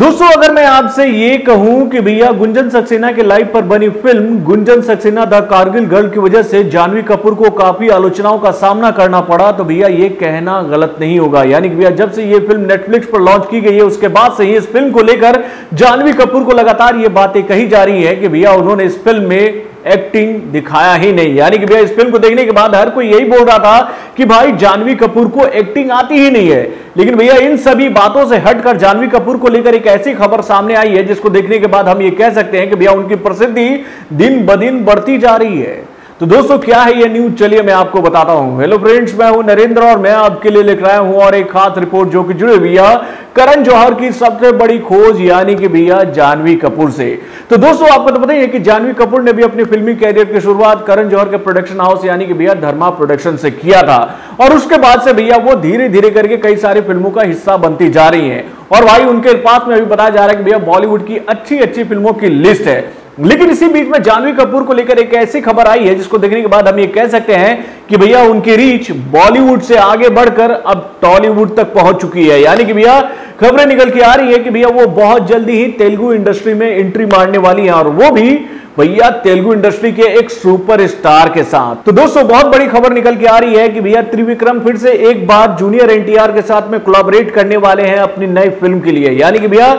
दोस्तों, अगर मैं आपसे ये कहूं कि भैया गुंजन सक्सेना के लाइफ पर बनी film Gunjan Saxena the Kargil girl की वजह से जाह्नवी कपूर को काफी आलोचनाओं का सामना करना पड़ा, तो भैया ये कहना गलत नहीं होगा। यानी कि भैया जब से ये फिल्म नेटफ्लिक्स पर लॉन्च की गई है उसके बाद से ही इस फिल्म को लेकर जाह्नवी कपूर को लगातार ये बातें कही जा रही है कि भैया उन्होंने इस फिल्म में एक्टिंग दिखाया ही नहीं। यानी कि भैया इस फिल्म को देखने के बाद हर कोई यही बोल रहा था कि भाई जाह्नवी कपूर को एक्टिंग आती ही नहीं है। लेकिन भैया इन सभी बातों से हटकर जाह्नवी कपूर को लेकर एक ऐसी खबर सामने आई है जिसको देखने के बाद हम ये कह सकते हैं कि भैया उनकी प्रसिद्धि दिन ब दिन बढ़ती जा रही है। तो दोस्तों, क्या है ये न्यूज, चलिए मैं आपको बताता हूं। हेलो फ्रेंड्स, मैं हूं नरेंद्र और मैं आपके लिए लेकर आया हूं और एक खास रिपोर्ट जो कि जुड़े भैया करण जौहर की सबसे बड़ी खोज यानी कि भैया जाह्नवी कपूर से। तो दोस्तों, आपको तो पता ही है कि जाह्नवी कपूर ने भी अपने फिल्मी कैरियर की शुरुआत करण जौहर के प्रोडक्शन हाउस यानी कि भैया धर्मा प्रोडक्शन से किया था और उसके बाद से भैया वो धीरे धीरे करके कई सारी फिल्मों का हिस्सा बनती जा रही है। और भाई उनके पास में अभी बताया जा रहा है कि भैया बॉलीवुड की अच्छी अच्छी फिल्मों की लिस्ट है। लेकिन इसी बीच में जाह्नवी कपूर को लेकर एक ऐसी खबर आई है जिसको देखने के बाद हम ये कह सकते हैं कि भैया उनकी रीच बॉलीवुड से आगे बढ़कर अब टॉलीवुड तक पहुंच चुकी है। यानी कि भैया खबरें निकल के आ रही है कि भैया वो बहुत जल्दी ही तेलुगु इंडस्ट्री में एंट्री मारने वाली है और वो भी भैया तेलुगु इंडस्ट्री के एक सुपरस्टार के साथ। तो दोस्तों, बहुत बड़ी खबर निकल के आ रही है कि भैया त्रिविक्रम फिर से एक बार जूनियर एनटीआर के साथ में कोलैबोरेट करने वाले हैं अपनी नई फिल्म के लिए। यानी कि भैया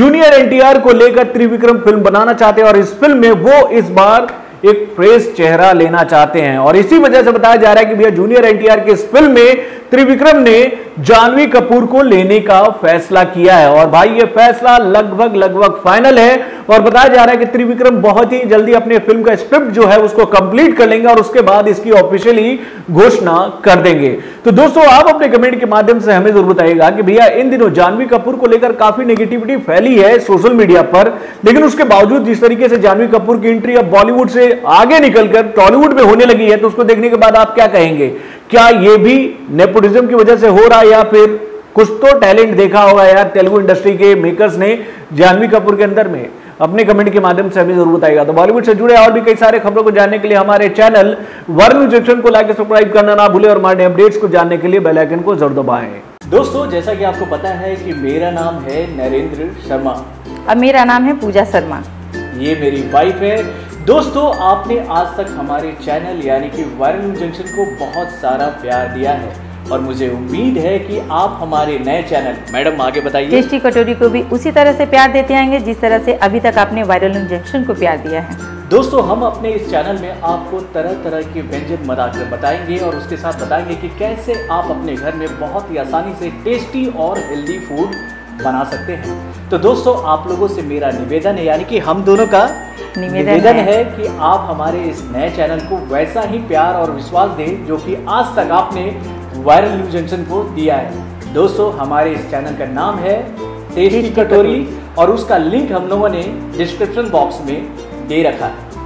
जूनियर एनटीआर को लेकर त्रिविक्रम फिल्म बनाना चाहते हैं और इस फिल्म में वो इस बार एक फ्रेश चेहरा लेना चाहते हैं और इसी वजह से बताया जा रहा है कि भैया जूनियर एनटीआर के इस फिल्म में त्रिविक्रम ने जाह्नवी कपूर को लेने का फैसला किया है। और भाई ये फैसला लगभग फाइनल है और बताया जा रहा है कि त्रिविक्रम बहुत ही जल्दी अपने फिल्म का स्क्रिप्ट जो है उसको कंप्लीट कर लेंगे और उसके बाद इसकी ऑफिशियली घोषणा कर देंगे। तो दोस्तों, आप अपने कमेंट के माध्यम से हमें जरूर बताइएगा कि भैया इन दिनों जाह्नवी कपूर को लेकर काफी नेगेटिविटी फैली है सोशल मीडिया पर, लेकिन उसके बावजूद जिस तरीके से जाह्नवी कपूर की एंट्री अब बॉलीवुड से आगे निकलकर टॉलीवुड में होने लगी है, तो उसको देखने के बाद आप क्या कहेंगे? क्या ये भी नेपोटिज्म की वजह से हो रहा है या फिर कुछ तो टैलेंट देखा होगा यार तेलुगु इंडस्ट्री के मेकर्स ने जाह्नवी कपूर के अंदर में? अपने कमेंट के माध्यम से हमें जरूर बताएगा। तो बॉलीवुड से जुड़े और भी कई सारे खबरों को जानने के लिए हमारे चैनल वायरल जंक्शन को लाइक और सब्सक्राइब करना ना भूलें और हमारे अपडेट्स को जानने के लिए बेल आइकन को जरूर दबाएं। दोस्तों, जैसा कि आपको पता है कि मेरा नाम है नरेंद्र शर्मा और मेरा नाम है पूजा शर्मा, ये मेरी वाइफ है। दोस्तों, आपने आज तक हमारे चैनल यानी कि वायरल जंक्शन को बहुत सारा प्यार दिया है और मुझे उम्मीद है कि आप हमारे नए चैनल मैडम आगे बताइए टेस्टी कटोरी को भी उसी तरह से प्यार देते आएंगे जिस तरह से अभी तक आपने वायरल जंक्शन को प्यार दिया है। दोस्तों, हम अपने इस चैनल में आपको तरह तरह के व्यंजन बनाकर बताएंगे और उसके साथ बताएंगे कि कैसे आप अपने घर में बहुत ही आसानी से टेस्टी और हेल्दी फूड बना सकते हैं। तो दोस्तों, आप लोगों से मेरा निवेदन है यानी कि हम दोनों का निवेदन है कि आप हमारे इस नए चैनल को वैसा ही प्यार और विश्वास दें जो कि आज तक आपने वायरल न्यूज जंक्शन को दिया है। दोस्तों, हमारे इस चैनल का नाम है टेस्टी कटोरी और उसका लिंक हम लोगों ने डिस्क्रिप्शन बॉक्स में दे रखा है।